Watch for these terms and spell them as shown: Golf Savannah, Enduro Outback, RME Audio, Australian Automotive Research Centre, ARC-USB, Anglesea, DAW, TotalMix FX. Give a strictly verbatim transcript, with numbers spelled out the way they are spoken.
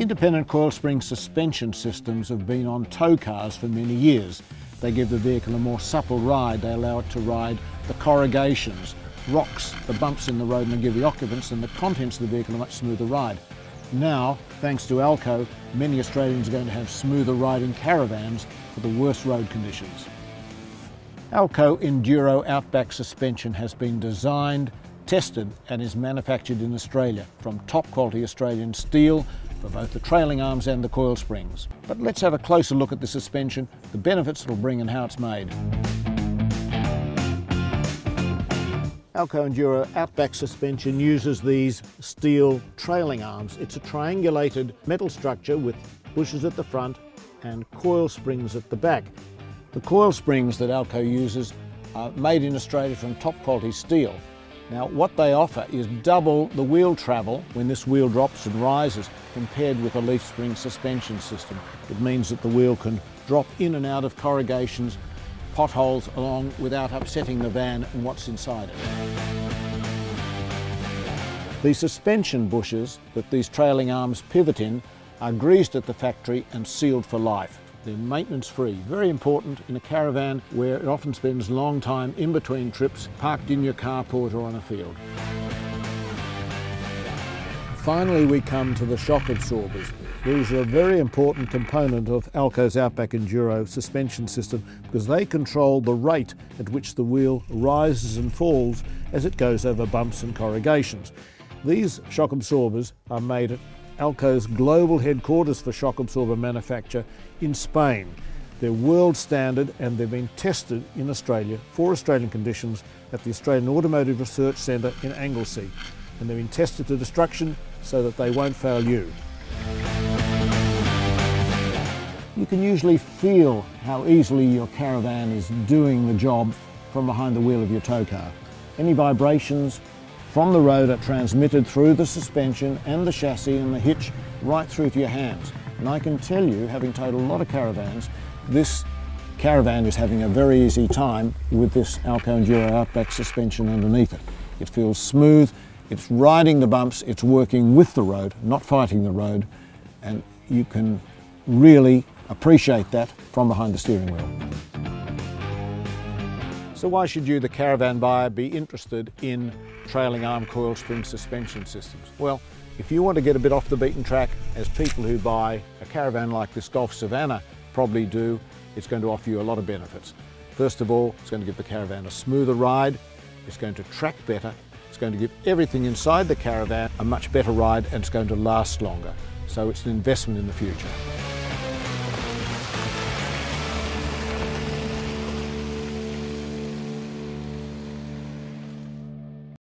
Independent coil spring suspension systems have been on tow cars for many years. They give the vehicle a more supple ride. They allow it to ride the corrugations, rocks, the bumps in the road, and give the occupants and the contents of the vehicle a much smoother ride. Now, thanks to A L K O, many Australians are going to have smoother riding caravans for the worst road conditions. A L K O Enduro Outback Suspension has been designed, tested and is manufactured in Australia from top quality Australian steel for both the trailing arms and the coil springs. But let's have a closer look at the suspension, the benefits it'll bring and how it's made. A L K O Enduro Outback Suspension uses these steel trailing arms. It's a triangulated metal structure with bushes at the front and coil springs at the back. The coil springs that A L K O uses are made in Australia from top quality steel. Now what they offer is double the wheel travel when this wheel drops and rises compared with a leaf spring suspension system. It means that the wheel can drop in and out of corrugations, potholes along without upsetting the van and what's inside it. The suspension bushes that these trailing arms pivot in are greased at the factory and sealed for life. They're maintenance free, very important in a caravan where it often spends a long time in between trips, parked in your carport or on a field. Finally, we come to the shock absorbers. These are a very important component of A L K O's Outback Enduro suspension system because they control the rate at which the wheel rises and falls as it goes over bumps and corrugations. These shock absorbers are made at A L K O's global headquarters for shock absorber manufacture in Spain. They're world standard and they've been tested in Australia for Australian conditions at the Australian Automotive Research Centre in Anglesea. And they've been tested to destruction so that they won't fail you. You can usually feel how easily your caravan is doing the job from behind the wheel of your tow car. Any vibrations from the road are transmitted through the suspension and the chassis and the hitch right through to your hands. And I can tell you, having towed a lot of caravans, this caravan is having a very easy time with this A L K O Enduro Outback suspension underneath it. It feels smooth. It's riding the bumps, it's working with the road, not fighting the road, and you can really appreciate that from behind the steering wheel. So why should you, the caravan buyer, be interested in trailing arm coil spring suspension systems? Well, if you want to get a bit off the beaten track, as people who buy a caravan like this Golf Savannah probably do, it's going to offer you a lot of benefits. First of all, it's going to give the caravan a smoother ride, it's going to track better, it's going to give everything inside the caravan a much better ride, and it's going to last longer. So it's an investment in the future.